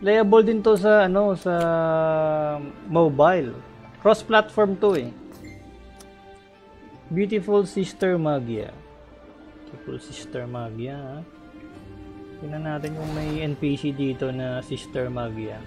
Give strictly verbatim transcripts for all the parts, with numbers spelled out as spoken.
Playable din to sa ano, sa mobile. Cross-platform to eh. Beautiful Sister Magya. Beautiful Sister Magya. Tingnan natin kung may N P C dito na Sister Magya.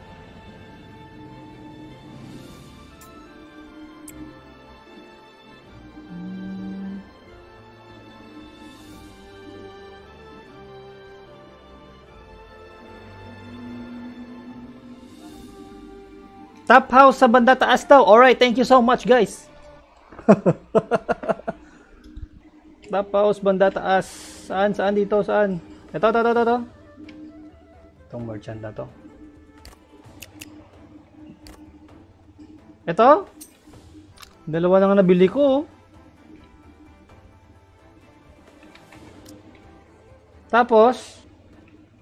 Top house sa banda taas daw. Alright, thank you so much guys. Top house banda taas. Saan? Saan dito? Saan? Ito, ito, ito, ito. Itong merchant na to. Ito? Dalawa na nga nabili ko. Tapos,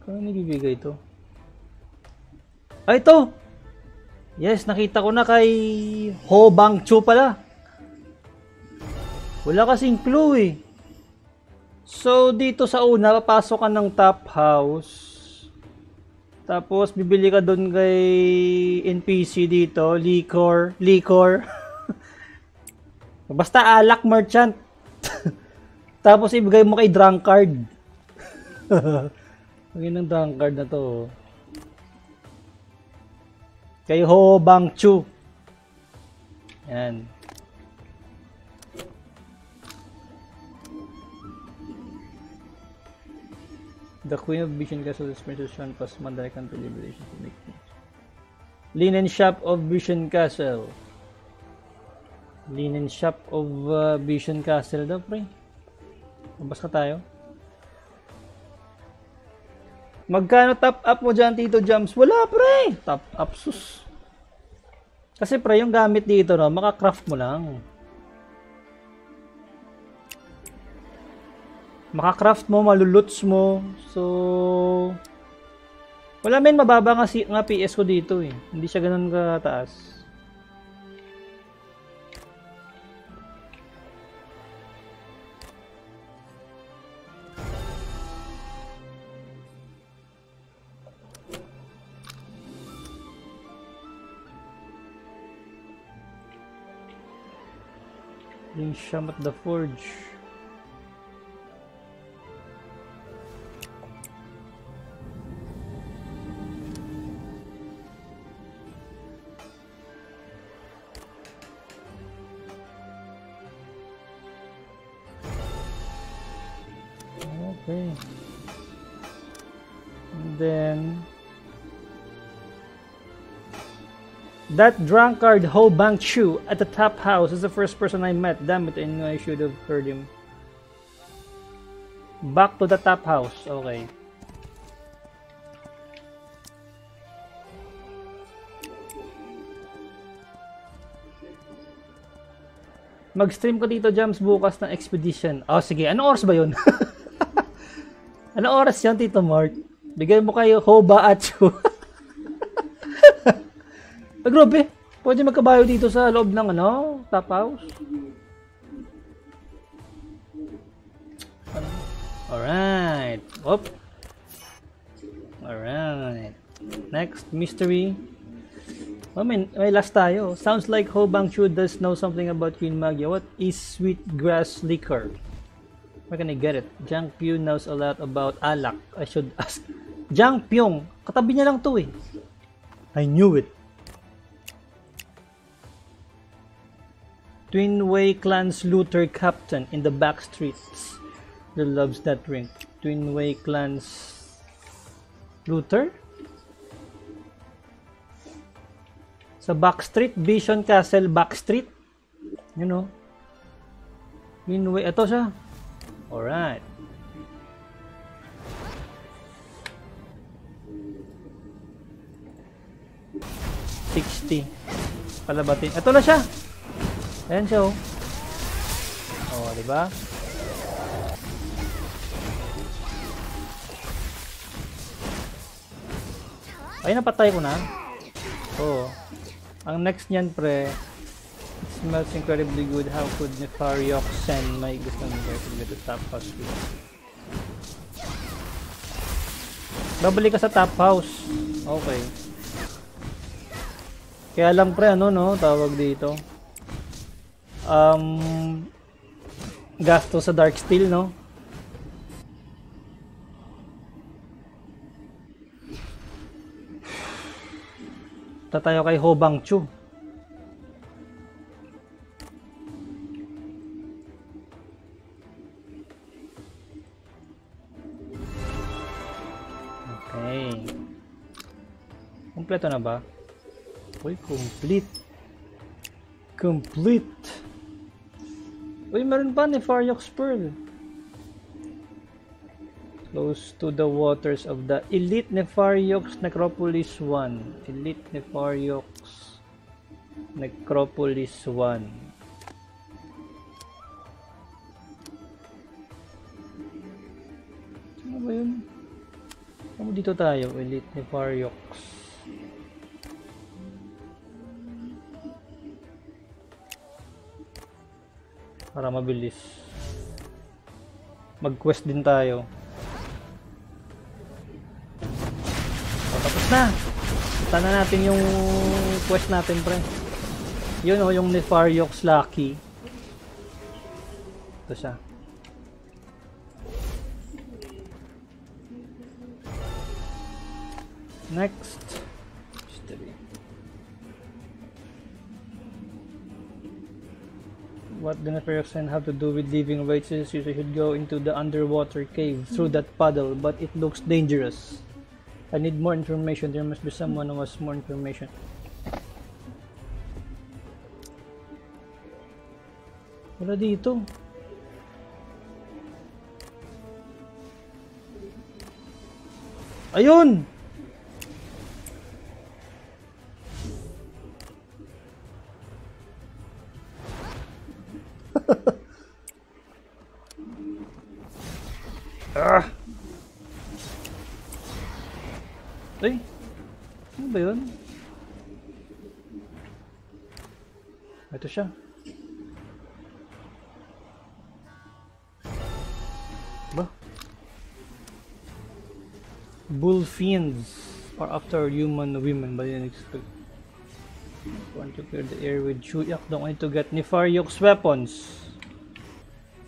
kaya nabibigay ito. Ay, ito! Yes, nakita ko na kay Ho Bang Chu pala. Wala kasing clue eh. So, dito sa una, papasok ka ng top house. Tapos, bibili ka doon kay N P C dito. Liquor. Liquor. Basta alak merchant. Tapos, ibigay mo kay drunkard. Magandang drunkard na to. Kay Ho Bang Chu. Yan. The Queen of Vision Castle is Princess Sean plus Mandarikan to Liberation to make things. Linen Shop of Vision Castle. Linen Shop of uh, Vision Castle daw, pre. Mabas ka tayo. Magkano top up mo dyan, Tito Jams? Wala, pre! Top up, sus. Kasi, pre, yung gamit dito, no, makakraft mo lang. Makakraft mo, maluluts mo. So, wala, men, mababa nga, si, nga P S ko dito, eh. Hindi siya ganun kataas. Sham at the Forge. Okay. And then that drunkard Ho Bang Chu at the top house is the first person I met. Damn it, I knew I should have heard him. Back to the top house. Okay. Mag-stream ko dito, Jams, bukas ng expedition. Oh, sige. Ano oras ba yun? Ano oras yun, Tito Mark? Bigay mo kayo Ho Bang Chu. Ay, grabe. Pwede magkabayo dito sa loob ng ano, top house. Alright. Oop. Alright. Next, mystery. Oh, may, may last tayo. Sounds like Ho Bang Chu does know something about Queen Magya. What is sweet grass liquor? Where can I get it? Jang Pyo knows a lot about alak. I should ask. Jang Pyo. Katabi niya lang to eh. I knew it. Twin Way Clans looter captain in the back streets that loves that drink. Twin Way Clans looter? Sa back street, Vision Castle back street. You know. Twin Way, ito siya. Alright. sixty. Palabatin. Ito na siya. Ayan siya oh. Oh, diba? Ay, napatay ko na. Oh. Ang next niyan, pre. It smells incredibly good. How could Nefariox send my gusto nyo to get the top house? Babalik ka sa top house. Okay. Kaya lang pre, ano no, tawag dito. Um, gasto sa dark steel, no? Tatayo kay Ho Bang Chu. Okay. Kompleto na ba? Uy, complete. Complete. Uy, meron pa Nefariox Pearl. Close to the waters of the Elite Nefariox Necropolis one. Elite Nefariox Necropolis one. Ano ba yun? Ano dito tayo? Elite Nefariox. Para mabilis. Mag-quest din tayo. Na. Tana natin yung quest natin, pre. Yun o, yung Nefariox Lucky. Ito siya. Next. What the Nefariox Clan have to do with living weights is you should go into the underwater cave through that puddle, but it looks dangerous. I need more information. There must be someone who has more information. Wala dito. Ayun! Ah! Ay, ano ba yun? Ito siya. Ba? Bull fiends are after human women, but I didn't expect. I want to clear the air with Chuyak. Don't want to get Nefariox weapons.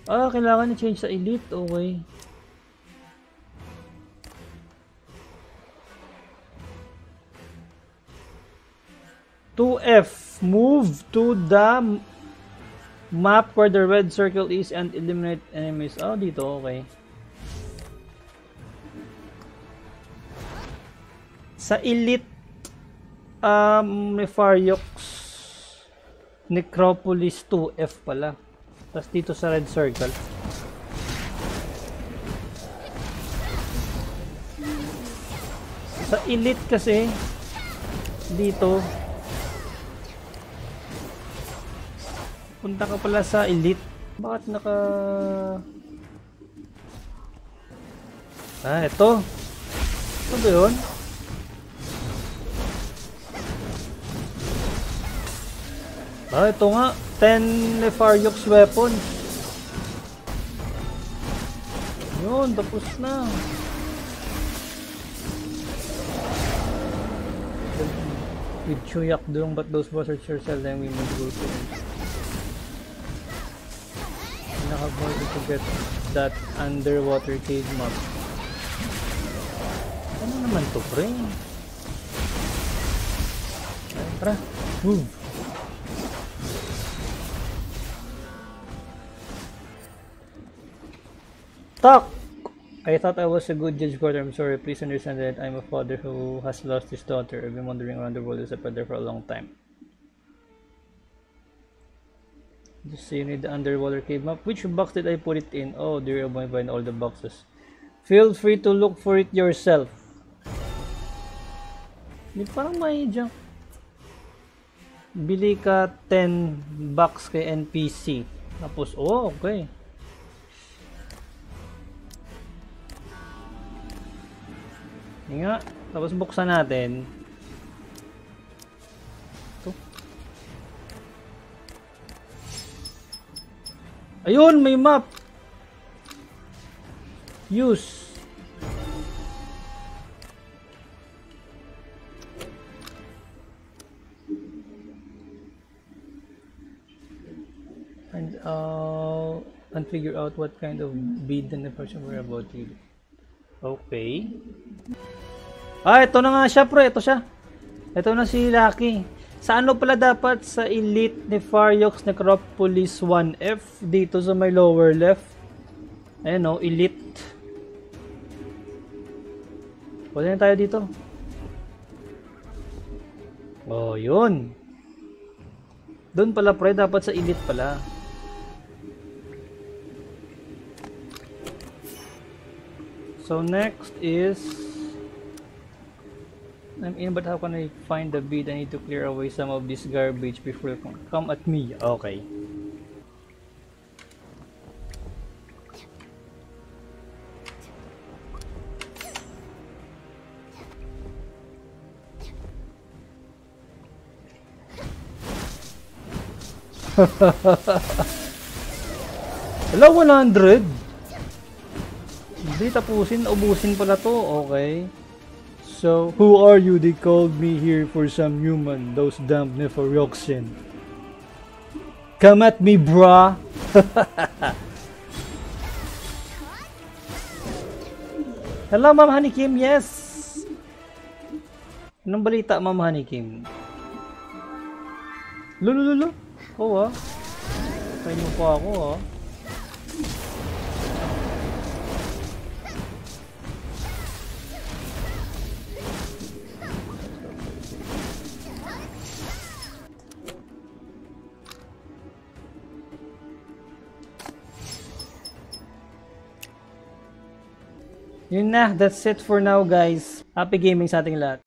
Ah, kailangan i-change sa elite. Okay. two F, move to the map where the red circle is and eliminate enemies. Oh, dito, okay. Sa elite um, Nefariox Necropolis two F pala. Tapos dito sa red circle. Sa elite kasi, dito, punta ka pala sa elite. Bakit naka... Ah, ito. Ito ba yun? Ah, ito nga. ten Nefariox weapons. Yun, tapos na. With Chuyak doon, but those buzzards yourself then we must go to them. I'm going to get that underwater cave map. Ano naman to, pre? Tara, move! Talk! I thought I was a good judge, Carter. I'm sorry, please understand that I'm a father who has lost his daughter. I've been wandering around the world as a father for a long time. Just so you need the underwater cave map. Which box did I put it in? Oh dear, I'm going to find all the boxes. Feel free to look for it yourself. Di parang may junk. Bili ka ten bucks kay N P C. Tapos, oh, okay. Yun nga. Tapos buksan natin. Ayun, may map. Use. and uh, and figure out what kind of bead the Nefariox were about to do. Okay. Ah, ito na nga siya, pre. Ito siya. Ito na si Lucky. Sa ano pala dapat? Sa Elite Nefariox Necropolis one F. Dito sa may lower left. Ayan o, Elite. Wala na tayo dito. Oh, yun. Doon pala, pre. Dapat sa Elite pala. So next is, I'm in, but how can I find the bead? I need to clear away some of this garbage before you come at me. Okay. Hello, one hundred. Hindi, tapusin, ubusin pala to, okay. So, who are you? They called me here for some human, those damn Nefarioxen. Come at me, brah! Hello, Mam Honey Kim, yes! Anong balita, Mam Honey Kim? Lulululu! Oo ah. Patay mo pa ako ah. Yun na, that's it for now guys. Happy gaming sa ating lahat.